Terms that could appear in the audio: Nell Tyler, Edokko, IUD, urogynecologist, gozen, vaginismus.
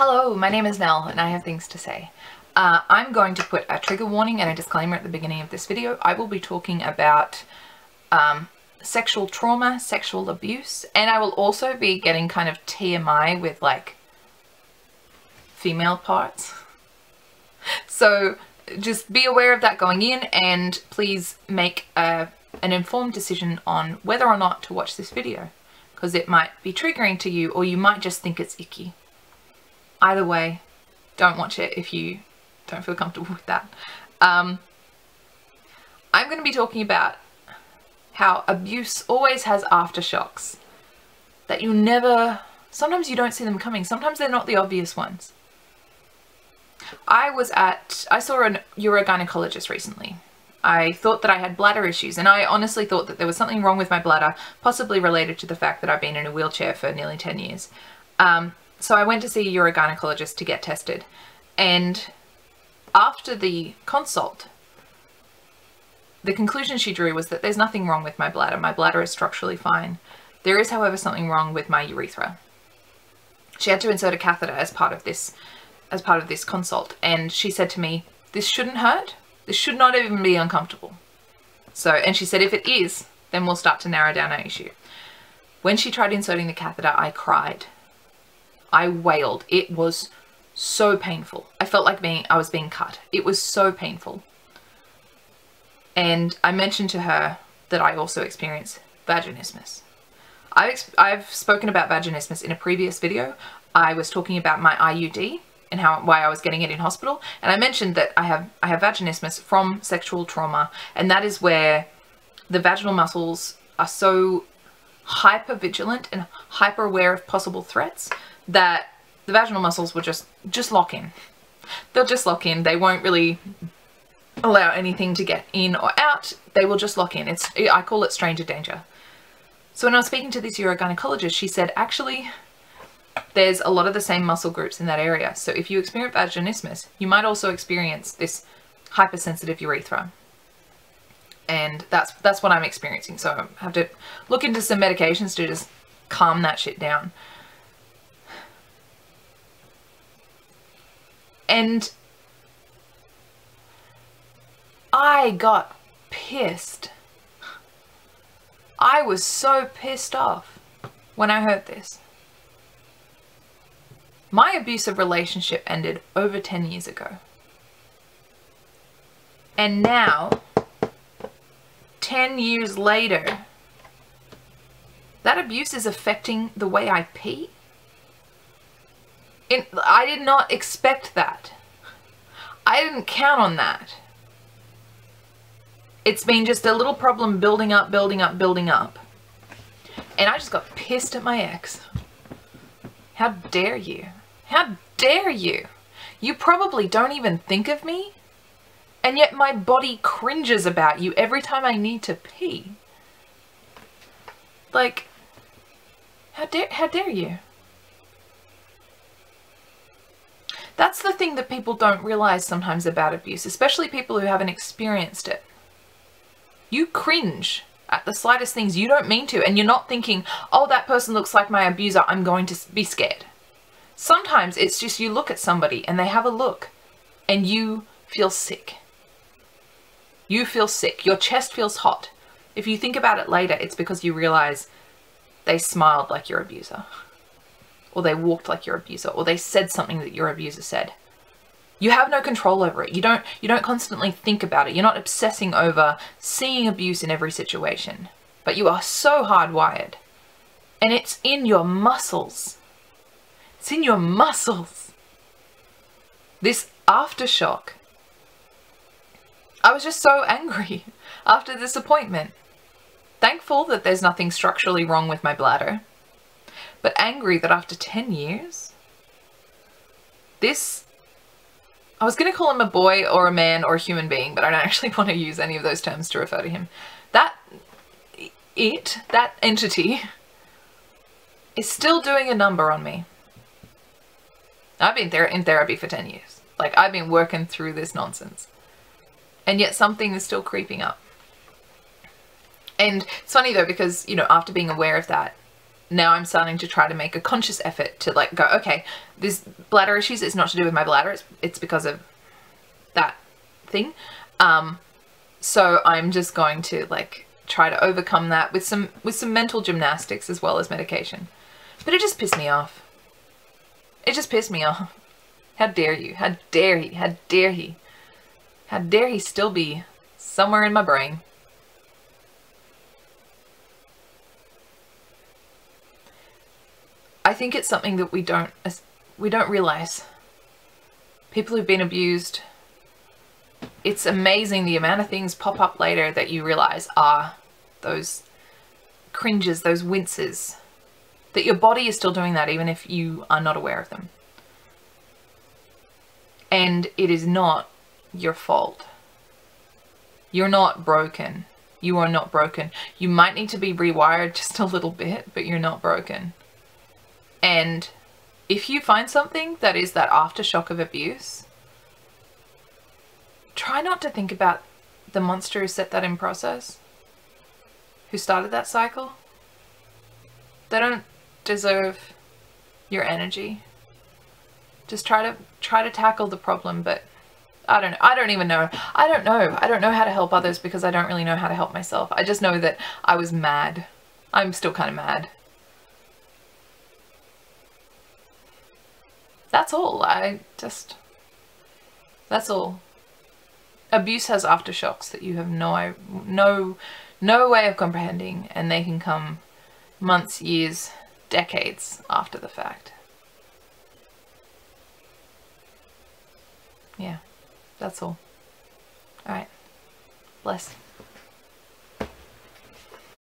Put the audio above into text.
Hello, my name is Nell and I have things to say. I'm going to put a trigger warning and a disclaimer at the beginning of this video. I will be talking about sexual trauma, sexual abuse, and I will also be getting kind of TMI with like female parts. So just be aware of that going in and please make an informed decision on whether or not to watch this video, because it might be triggering to you or you might just think it's icky. Either way, don't watch it if you don't feel comfortable with that. I'm going to be talking about how abuse always has aftershocks, that you never, sometimes you don't see them coming, sometimes they're not the obvious ones. I saw an urogynecologist recently. I thought that I had bladder issues, and I honestly thought that there was something wrong with my bladder, possibly related to the fact that I've been in a wheelchair for nearly 10 years. So I went to see a urogynecologist to get tested, and after the consult, the conclusion she drew was that there's nothing wrong with my bladder. My bladder is structurally fine. There is, however, something wrong with my urethra. She had to insert a catheter as part of this consult, and she said to me, "This shouldn't hurt. This should not even be uncomfortable." So, and she said, "If it is, then we'll start to narrow down our issue." When she tried inserting the catheter, I cried. I wailed. It was so painful. I felt like I was being cut. It was so painful. And I mentioned to her that I also experience vaginismus. I've spoken about vaginismus in a previous video. I was talking about my IUD and why I was getting it in hospital, and I mentioned that I have vaginismus from sexual trauma, and that is where the vaginal muscles are so hyper vigilant and hyper aware of possible threats that the vaginal muscles will just lock in. They'll just lock in. They won't really allow anything to get in or out. They will just lock in. I call it stranger danger. So when I was speaking to this urogynecologist, she said, actually, there's a lot of the same muscle groups in that area. So if you experience vaginismus, you might also experience this hypersensitive urethra. And that's what I'm experiencing. So I have to look into some medications to just calm that shit down. And I got pissed. I was so pissed off when I heard this. My abusive relationship ended over 10 years ago. And now, 10 years later, that abuse is affecting the way I pee. I did not expect that. I didn't count on that. It's been just a little problem building up, building up, building up. And I just got pissed at my ex. How dare you? How dare you? You probably don't even think of me, and yet my body cringes about you every time I need to pee. Like, how dare you? That's the thing that people don't realize sometimes about abuse, especially people who haven't experienced it. You cringe at the slightest things. You don't mean to, and you're not thinking, oh, that person looks like my abuser, I'm going to be scared. Sometimes it's just you look at somebody and they have a look and you feel sick. You feel sick. Your chest feels hot. If you think about it later, it's because you realize they smiled like your abuser, or they walked like your abuser, or they said something that your abuser said. You have no control over it. You don't constantly think about it. You're not obsessing over seeing abuse in every situation, but you are so hardwired, and it's in your muscles. It's in your muscles. This aftershock. I was just so angry after this appointment. Thankful that there's nothing structurally wrong with my bladder, but angry that after 10 years, this, I was going to call him a boy or a man or a human being, but I don't actually want to use any of those terms to refer to him. That entity is still doing a number on me. I've been in therapy for 10 years. Like, I've been working through this nonsense. And yet something is still creeping up. And it's funny though, because, you know, after being aware of that, now I'm starting to try to make a conscious effort to like go, okay, this bladder issues, it's not to do with my bladder, it's because of that thing. So I'm just going to like try to overcome that with some mental gymnastics as well as medication. But it just pissed me off. It just pissed me off. How dare you? How dare he? How dare he? How dare he still be somewhere in my brain? I think it's something that we don't realize. People who've been abused, it's amazing the amount of things pop up later that you realize are those cringes, those winces, that your body is still doing that even if you are not aware of them. And it is not your fault. You're not broken. You are not broken. You might need to be rewired just a little bit, but you're not broken. And if you find something that is that aftershock of abuse, try not to think about the monster who set that in process, who started that cycle. They don't deserve your energy. Just try to tackle the problem, but I don't know how to help others because I don't really know how to help myself. I just know that I was mad. I'm still kind of mad. That's all. That's all. Abuse has aftershocks that you have no way of comprehending, and they can come months, years, decades after the fact. Yeah, that's all. All right. Bless.